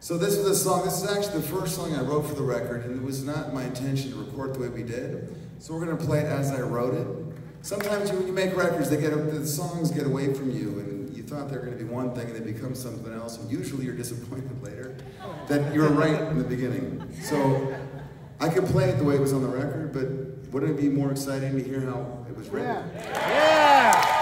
So this is a song, this is actually the first song I wrote for the record, and it was not my intention to record the way we did. So we're going to play it as I wrote it. Sometimes when you make records, the songs get away from you, and you thought they were going to be one thing and they become something else, and usually you're disappointed later that you were right in the beginning. So I could play it the way it was on the record, but wouldn't it be more exciting to hear how it was written? Yeah. Yeah.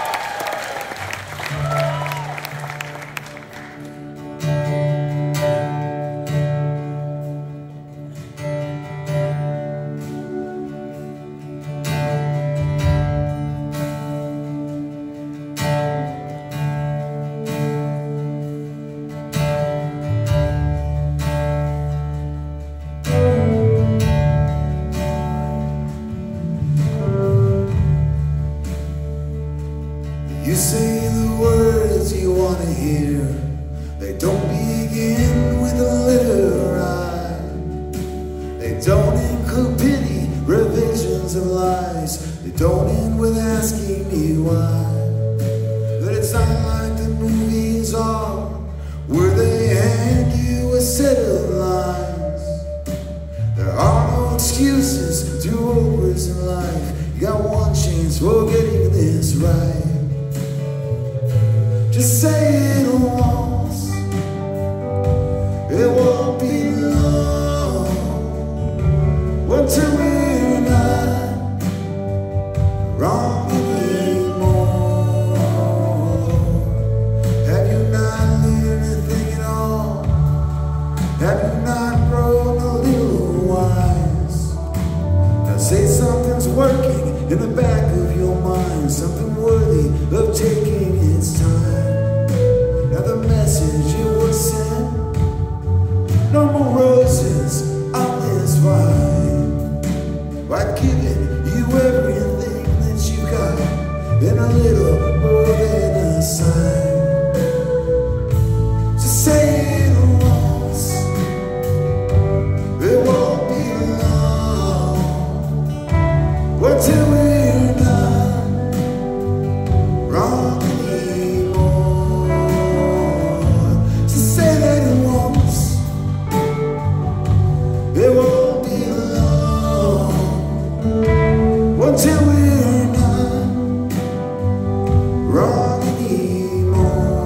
You say the words you want to hear, they don't begin with a letter I. They don't include pity, revisions of lies. They don't end with asking me why. But it's not like the movies are, where they hand you a set of lines. There are no excuses, do-overs in life. You got one chance for getting this right. Just say it once, it won't be long. Until we're not wrong anymore. Have you not learned anything at all? Have you not grown a little wise? Now say something's working in the back of your mind, something worthy of taking its time. Now the message you were sent, no more roses on this vine. I've given you everything that you got, and a little more than a sign. Just say it once, it won't be long. Until we're not wrong anymore. Until we're not wrong anymore.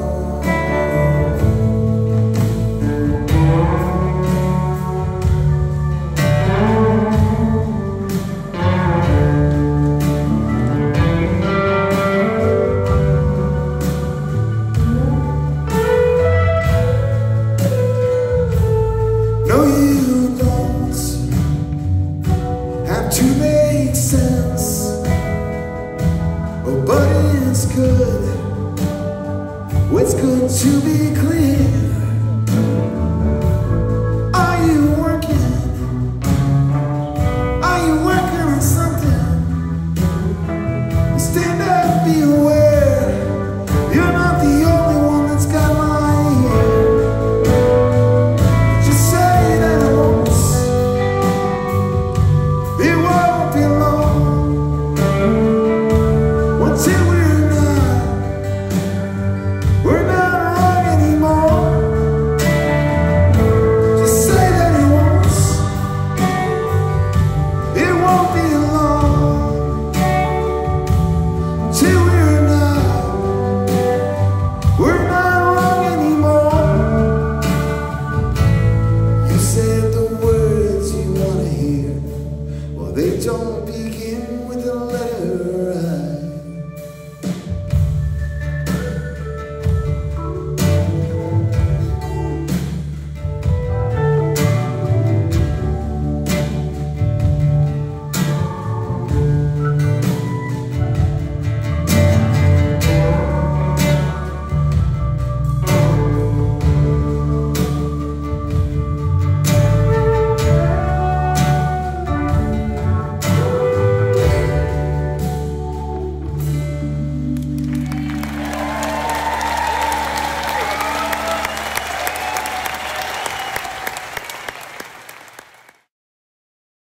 No, you don't have to make sense. But it's good to be